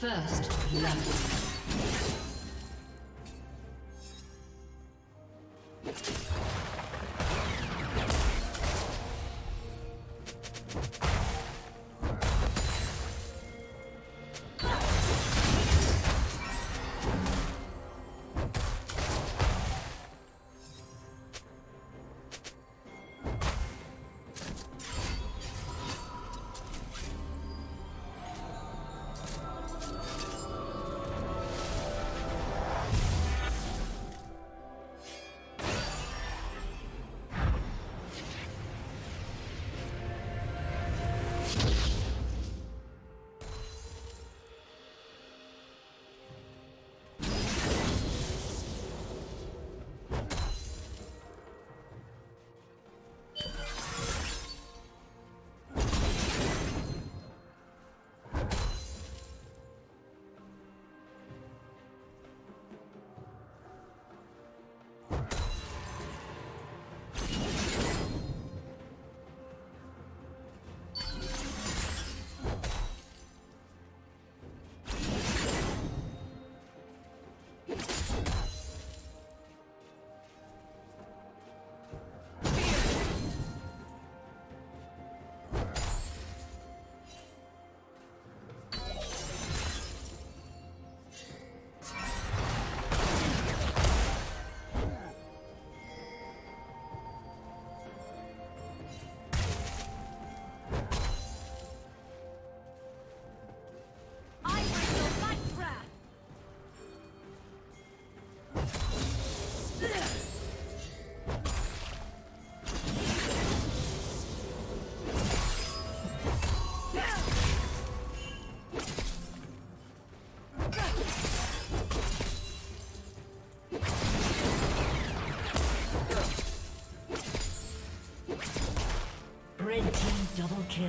First love. Double kill.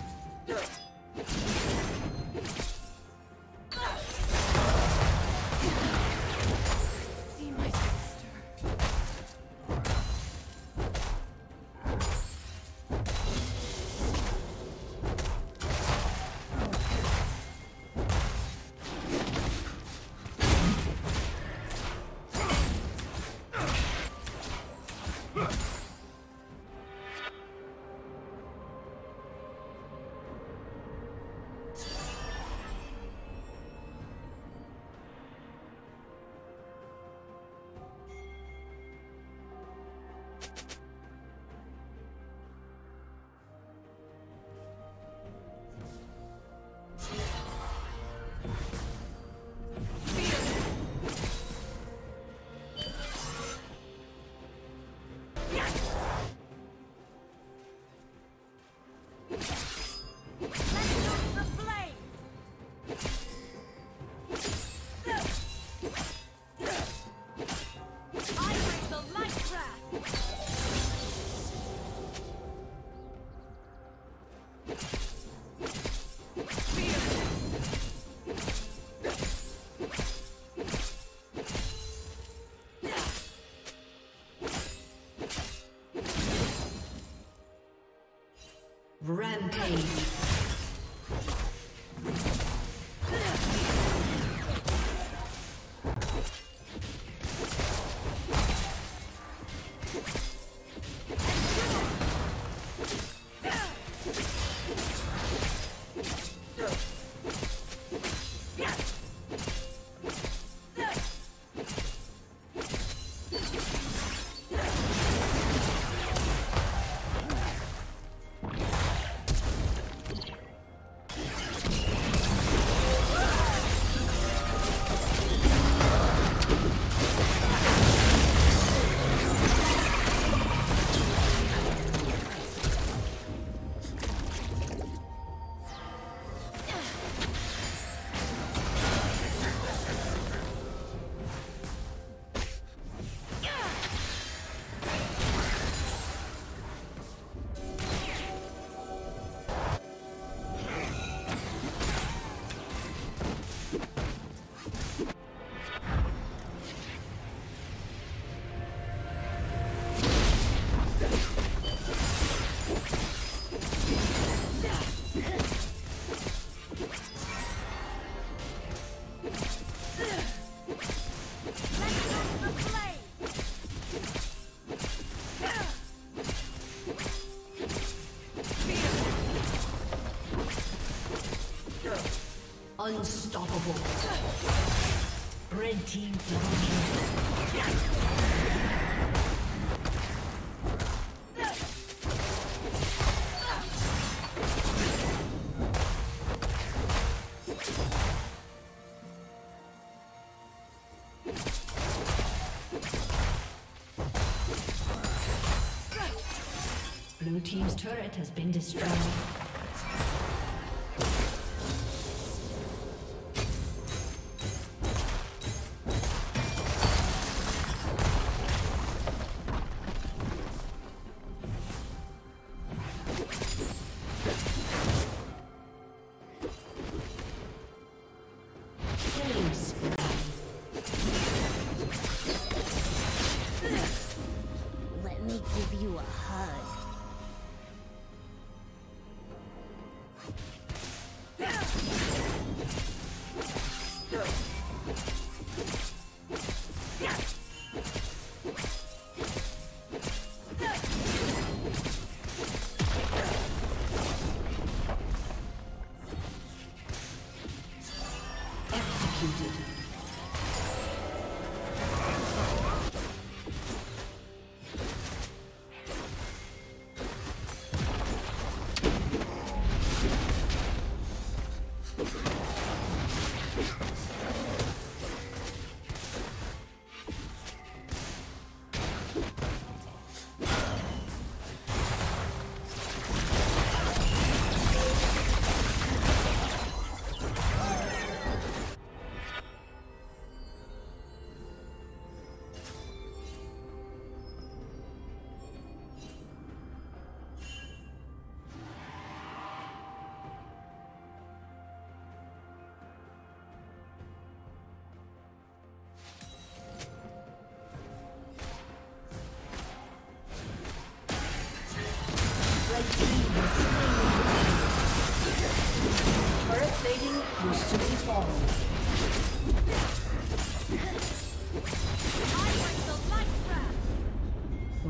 Rampage. Unstoppable. Red team dominated. Blue team's turret has been destroyed.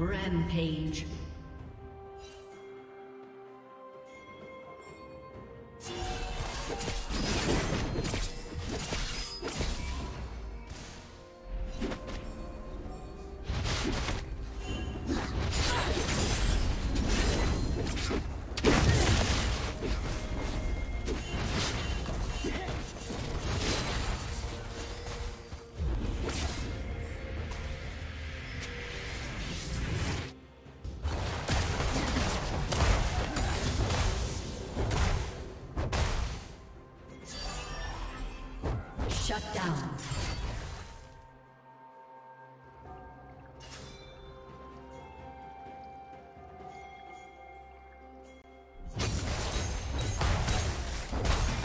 Rampage. Shut down.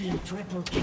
Team triple kill.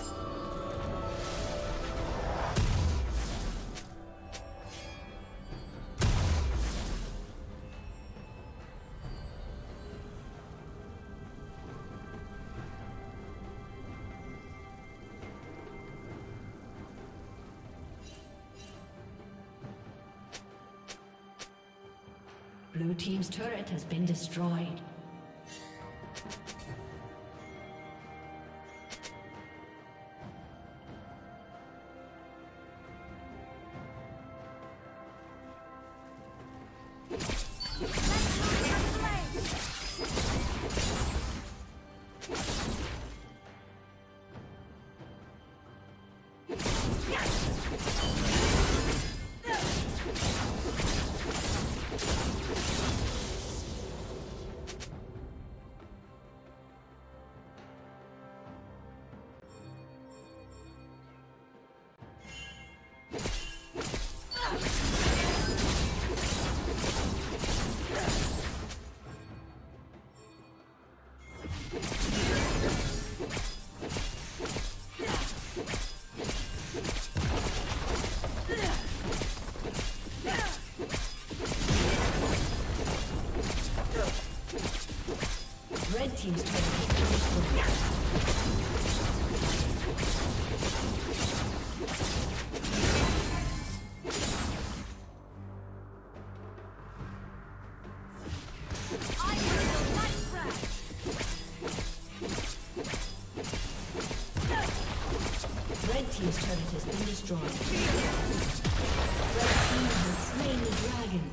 Red Team's turret has been destroyed. Blue Team's turret has been destroyed. Team's turret has been destroyed. I am the light breath. Red Team's turret has been destroyed. Red Team has slain the dragon.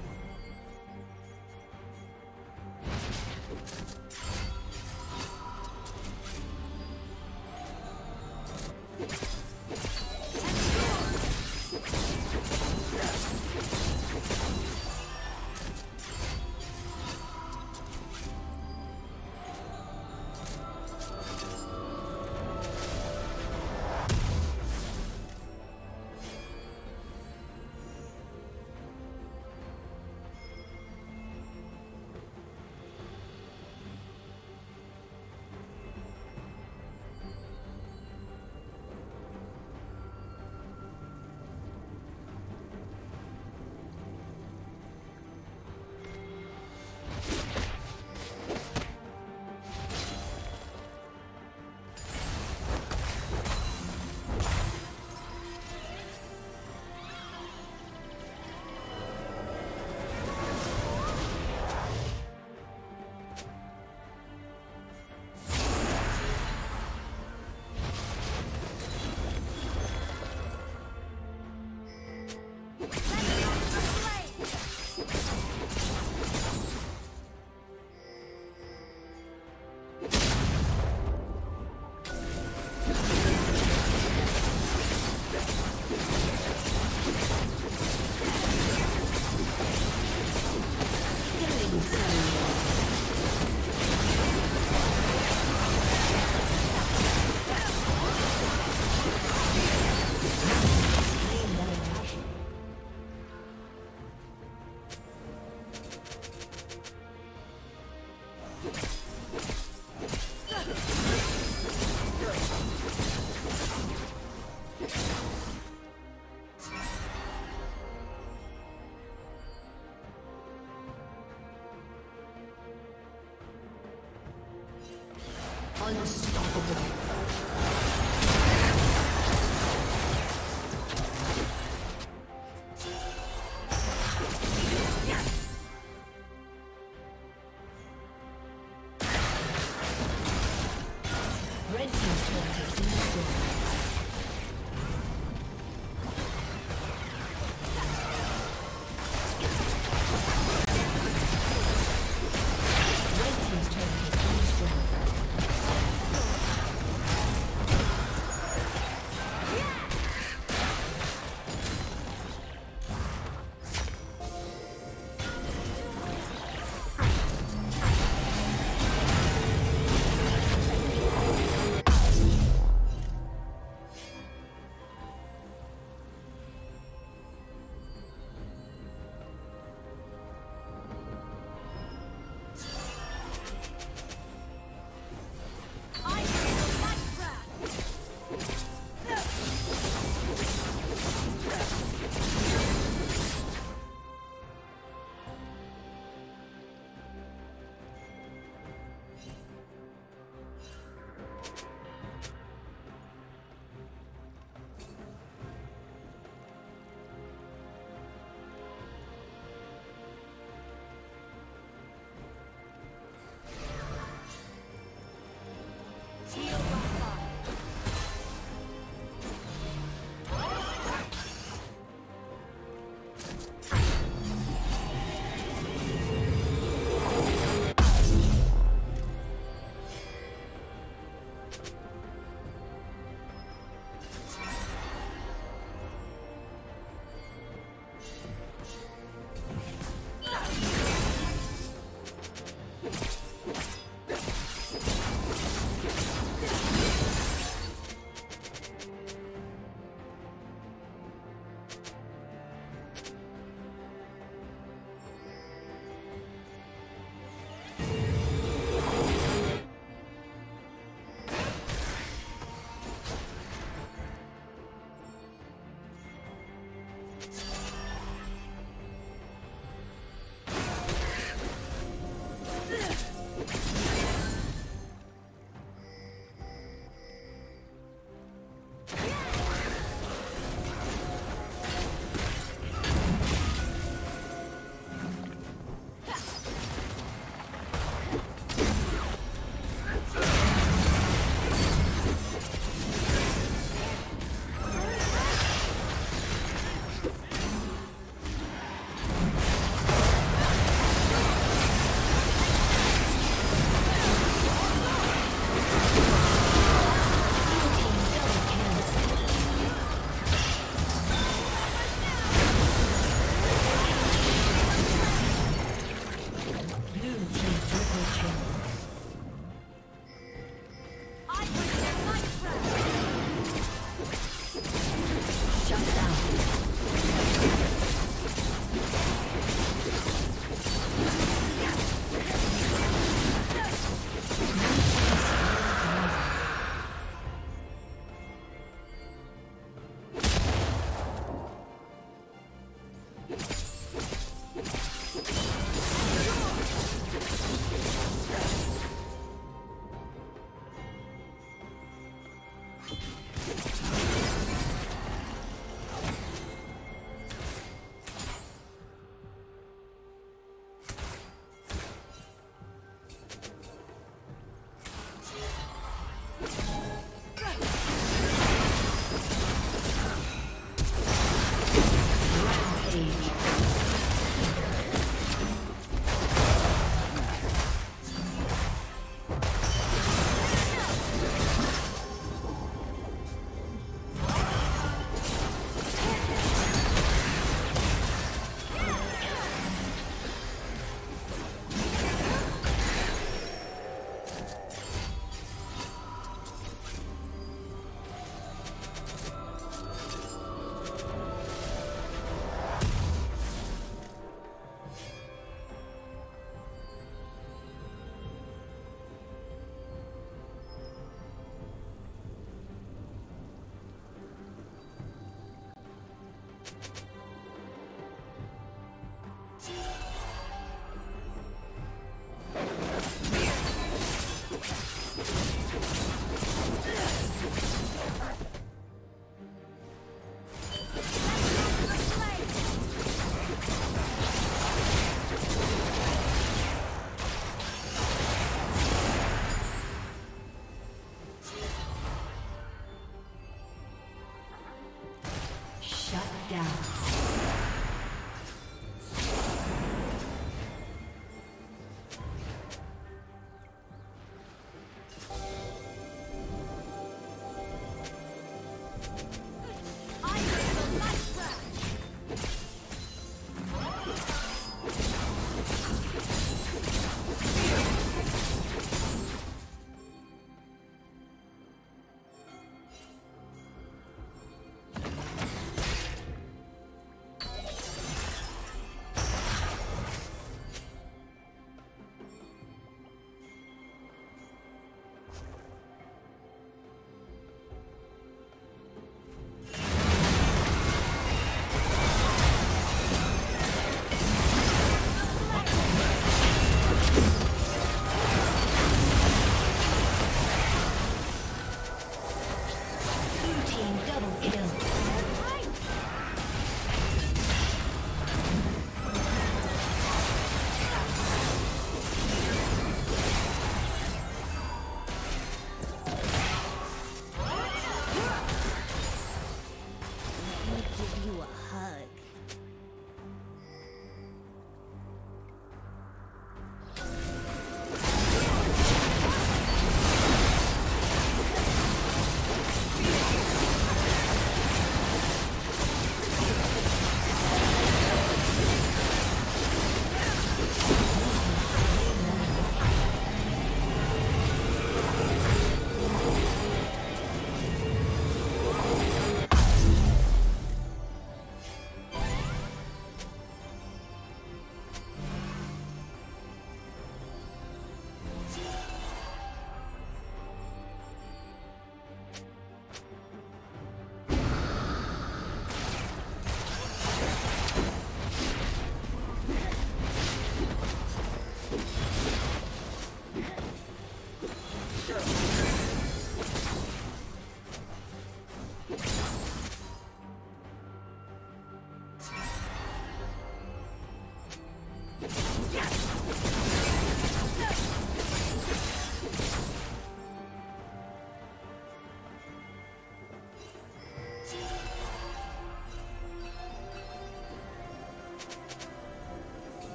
Shut down.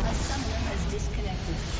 A summoner has disconnected.